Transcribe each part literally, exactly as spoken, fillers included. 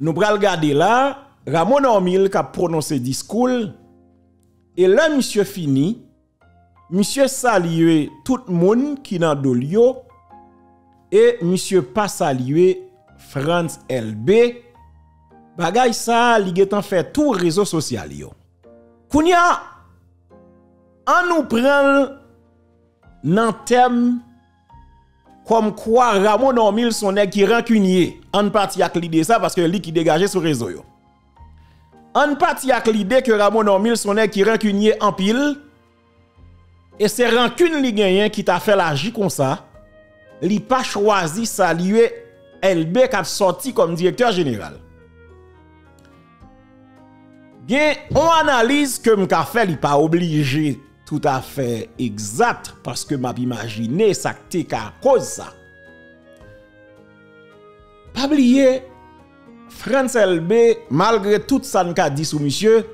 Nous prenons le garder là, Rameau Normil qui a prononcé discours. Et là, monsieur fini, monsieur salue tout le monde qui est dans le et monsieur pas salue Frantz Elbé. Bagay ça, li getan fait tout réseau social yo. Kounya, an nous prend nan thème comme quoi Rameau Normil son nèg qui rancunier. An parti ak l'idée ça parce que li qui dégager sur réseau yo. An parti ak l'idée que Rameau Normil son nèg qui rancunier en pile. Et c'est rancune li genyen qui t'a fait l'agir comme ça. Li pas choisi saluer Elbé qui sorti comme directeur général. Bien, on analyse que m'ka fait, il pas obligé tout à fait exact parce que m'a imaginé ça te ka cause ça. Pas oublier Frantz Elbé malgré tout ça n'ka dit sous monsieur.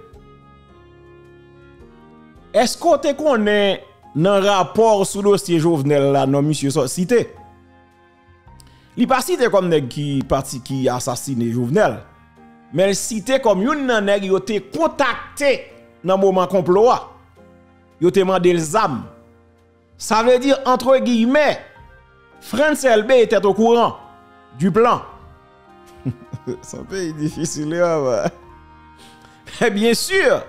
Est-ce qu'on te connaît dans rapport sous dossier Jovenel là non monsieur cité? Il pas cité comme nèg qui parti qui assassiné Jovenel. Mais le cité comme yon nan nèg yo te contacté dans moment complot yo te mandé les âmes. Ça veut dire entre guillemets Frantz Elbé était au courant du plan. Ça peut être difficile là. Mais bien sûr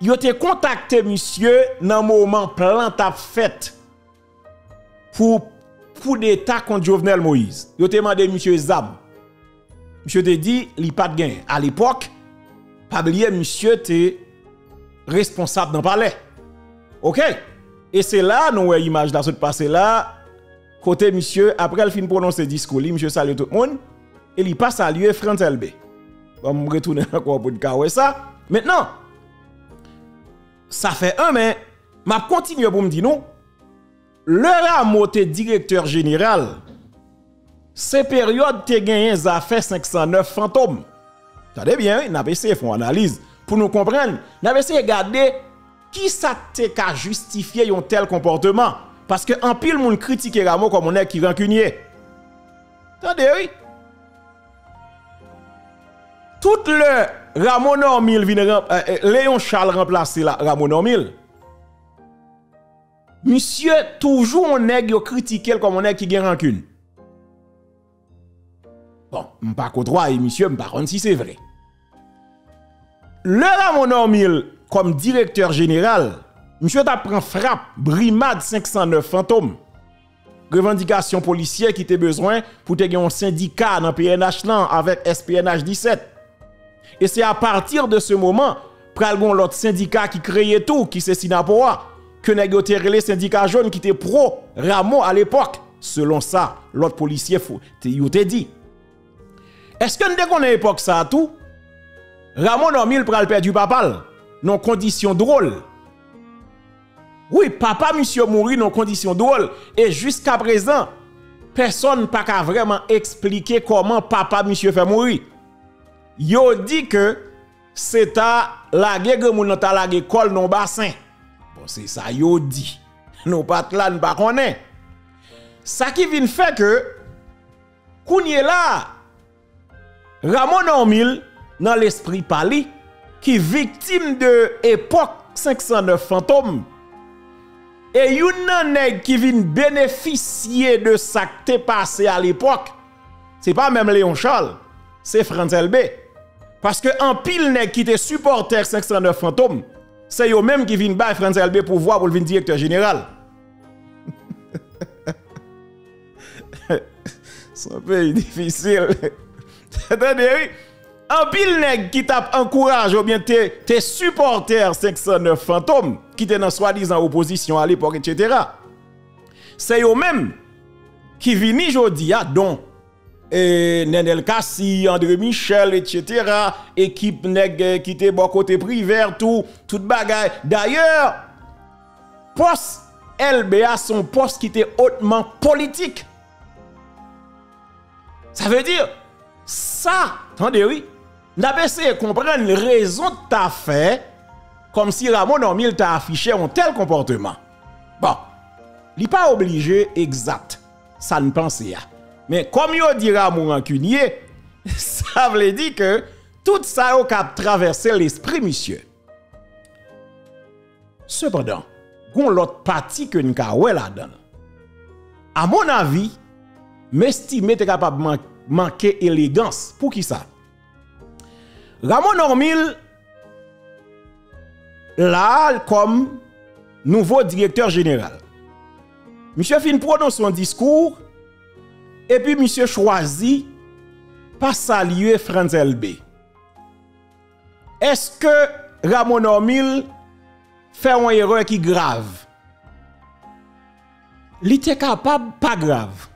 yo te contacté monsieur dans moment plan t'a fait pour pour d'état contre Jovenel Moïse. Yo te mandé monsieur Zam. Monsieur te dit, il n'y a pas de gain. À l'époque, Pablier, monsieur, était responsable dans le palais. OK? Et c'est là, nous avons l'image de ce passé là. Côté monsieur, après le fin prononcer le discours, monsieur salue tout le monde. Et il passe à lui Frantz Elbé. On va retourner encore pour le cas où ça. Maintenant, ça fait un, mais je continue pour me dire non. Le Rameau était directeur général. Ces périodes te gagné ça fait cinq cent neuf fantômes. Tendez bien, n'a pas essayé font analyse pour nous comprendre. N'a pas essayé regarder qui ça te ka justifier un tel comportement parce que en pile moun critique Rameau comme on est qui rancunier. Tendez oui. Tout le Rameau Normil vient euh, euh, Léon Charles remplacer la Rameau Normil. Monsieur toujours on est qui critiquer comme on est qui gagne rancune. Bon, je ne sais pas quoi, monsieur, je ne sais pas si c'est vrai. Le Rameau Normil, comme directeur général, monsieur t'a pris frappe, brimade cinq cent neuf fantômes. Revendication policière qui t'a besoin pour te gagner un syndicat dans P N H là avec S P N H dix-sept. Et c'est à partir de ce moment, pral gon l'autre syndicat qui créait tout, qui c'est Sinapoa, que négocier les syndicats jaunes qui étaient pro Rameau à l'époque. Selon ça, l'autre policier, il t'a dit. Est-ce que nous connaissons l'époque ça à tout? Rameau Normil pral perdu papal, non condition drôle. Oui, papa monsieur mouri non condition drôle. Et jusqu'à présent, personne n'a pas vraiment expliqué comment papa monsieur fait mourir. Yo dit que c'est à la guerre moun nan ta la l'école non bassin. Bon, c'est ça yo dit. Non pas là, nous pas connaît. Ça qui vient fait que kounye là Rameau Normil, dans l'esprit pali, qui victime de l'époque cinq cent neuf fantômes, et yon nan nèg qui vient bénéficier de ça qui t'est passé à l'époque, c'est pas même Léon Charles, c'est Frantz Elbé. Parce que en pile nèg qui te supporter cinq cent neuf fantômes, c'est yon même qui vient bailler Frantz Elbé pour voir pour le directeur général. C'est un peu difficile. Attendez, oui. En pile nèg qui tape encourage ou bien tes te supporters cinq cent neuf fantômes qui étaient dans soi-disant opposition à l'époque, et cetera. C'est eux-mêmes qui viennent jodi a don et Nenel Kassi, André Michel, et cetera. Équipe nèg qui était bon côté privé, tout, toute bagaille. D'ailleurs, poste L B A son poste qui était hautement politique. Ça veut dire. Ça, attendez, oui. N'a pas essayé de comprendre les raisons que tu as fait, comme si Rameau Normil t'a affiché un tel comportement. Bon, il n'est pas obligé exact, ça ne pense pas. Mais comme il dit Rameau Rancunier, Ça veut dire que tout ça au cap traverser l'esprit, monsieur. Cependant, gon l'autre partie que nous avons là-dedans. À mon avis, m'estime est capable de manquer élégance. Pour qui ça? Rameau Normil, là, comme nouveau directeur général. Monsieur fin prononce son discours et puis monsieur choisit pas saluer Frantz Elbé. Est-ce que Rameau Normil fait une erreur qui grave? Il était capable, pas grave.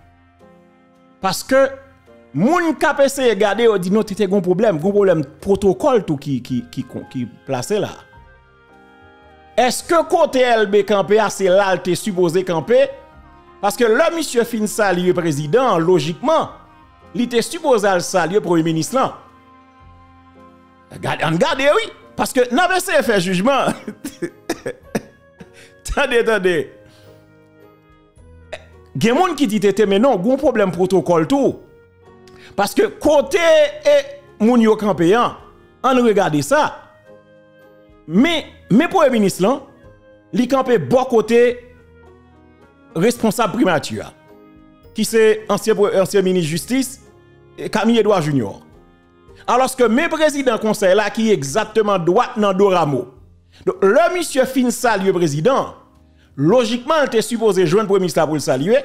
Parce que moun kap essaye regarder ou dit non, t'étais un problème, un problème protocole tout qui qui qui qui placé là. Est-ce que côté Elbé campé c'est là t'es supposé camper? Parce que le monsieur fin saluer président, logiquement, il était supposé le saluer premier ministre là. Regardez, oui, parce que n'a pas fait jugement. Attendez, attendez. Il y a des gens qui disent mais non, il y a un problème protocole tout. Parce que côté et moun yo campéan, on regarde ça. Mais mais pour le ministre là, il campé bon côté responsable primature qui c'est ancien ancien ministre justice Camille Edouard Junior. Alors que mes président conseil là qui exactement droit dans Doramo. Donc le monsieur fin saluer président, logiquement il était supposé joindre premier ministre pour le saluer.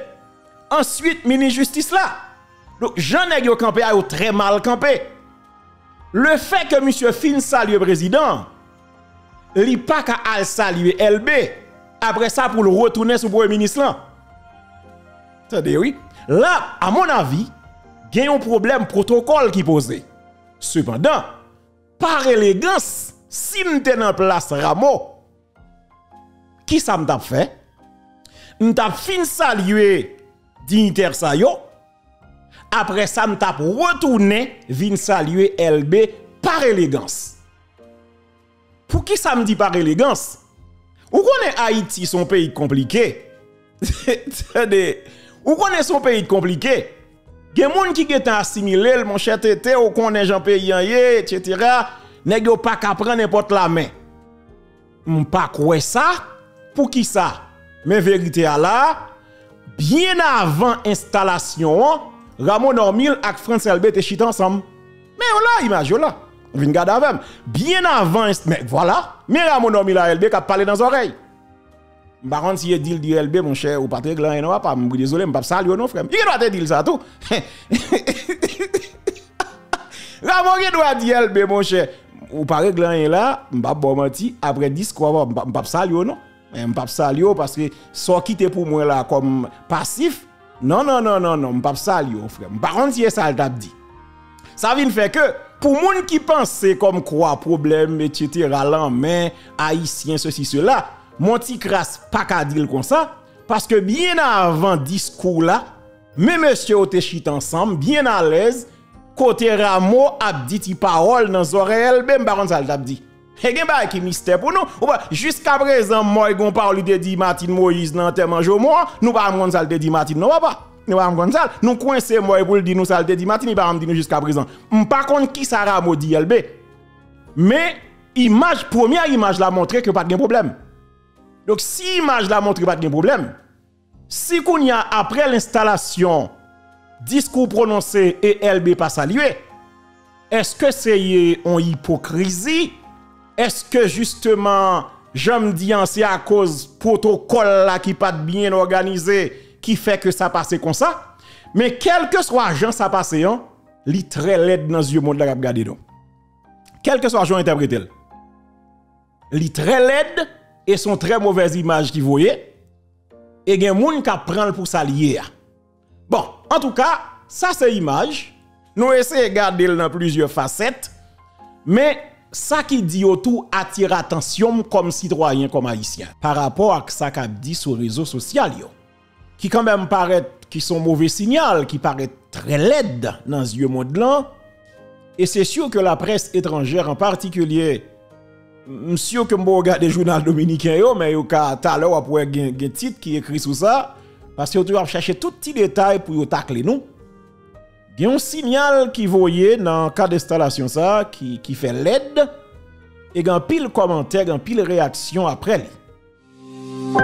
Ensuite ministre justice là. Donc Jean nèg yo campé a très mal campé. Le fait que monsieur fin saluer président, li pa ka al saluer L B après ça pour le retourner sur premier ministre là. Attendez oui. Là à mon avis, il y a un problème protocole qui posé. Cependant, par élégance, si m'te nan place Rameau, qui ça m'tap fait? M'tap fin saluer dignitaire sa yo. Après ça, m'tap retourné, vin saluer L B par élégance. Pour qui ça me dit par élégance? Ou connaît Haïti son pays compliqué? Ou connaît son pays compliqué? Il y a des gens qui sont assimilés, mon cher Tété, ou qu'on est Jean-Payen, et cetera. Nèg yo pas qu'à prendre n'importe la main. M'pa kwe ça? Pour qui ça? Mais vérité à la, bien avant installation, Rameau Normil et Frantz Elbé te chita ensemble. Mais voilà, image là. On vient garder avec. Bien avant, mais voilà. Mais Rameau Normil et Elbé qui a parlé dans oreilles. Par contre, si il dit le L B, mon cher, ou Patrick, là, il n'y a pas, je suis désolé, je ne peux pas saluer nos frères. Il doit te dire ça tout. Rameau doit dire L B, mon cher, ou Patrick, là, il là, je ne peux pas mentir, après dix, quoi, je ne peux pas saluer, non. Je ne peux pas saluer parce que ça qui était pour moi là comme passif, non, non, non, non, non, je ne peux pas saluer, frère. Par contre, si ça, le dit. Ça vient faire que, pour les gens qui pensent comme quoi, problème, et cetera, là, mais, haïtien, ceci, cela, mon petit crasse pas qu'à dire comme ça, parce que bien avant discours là, mes monsieur ont chit ensemble, bien à l'aise, côté Rameau a dit ti parole dans l'oreille, ben baron ça l'a dit. Et gen ba ki mystère pour nous, jusqu'à présent, moi gon parle de dit Martin Moïse dans tellement jo moi, nous pas m'gon ça de dit Martin non papa. Nous pas m'gon ça, nous coincer moi pour dire nous ça de dit Martin, il pas me dire jusqu'à présent. M'pa konn qui ça Rameau dit L B. Mais image première image la montrer que pas de problème. Donc, si l'image la montre pas de problème, si qu'on y a après l'installation, discours prononcé et L B pas salué, est-ce que c'est en hypocrisie? Est-ce que justement, j'aime dire, c'est à cause protocole là qui pas bien organisé qui fait que ça passe comme ça? Mais quel que soit Jean ça passe, li très laid dans le monde la gade donc. Quel que soit Jean interprété, li très laid. Et son très mauvaise image qui voyait. Et gen moun ka pran pour s'allier. Bon, en tout cas, ça c'est image. Nous essayons de garder dans plusieurs facettes. Mais ça qui dit autour attire attention comme citoyen, comme haïtien. Par rapport à ça qu'a dit sur les réseaux sociaux. Qui quand même paraît, qui sont mauvais signal, qui paraît très laid dans ce monde là. Et c'est sûr que la presse étrangère en particulier... Monsieur que m'bo regarde journal dominicain yo mais yo ka tout à l'heure pour gen gen titre qui écrit sur ça parce que tu vas chercher tout petit détail pour yo tacler nous. Il y a un signal qui voyait dans le cas d'installation ça qui qui fait l'aide et il y a un pile commentaire, un pile réaction après lui.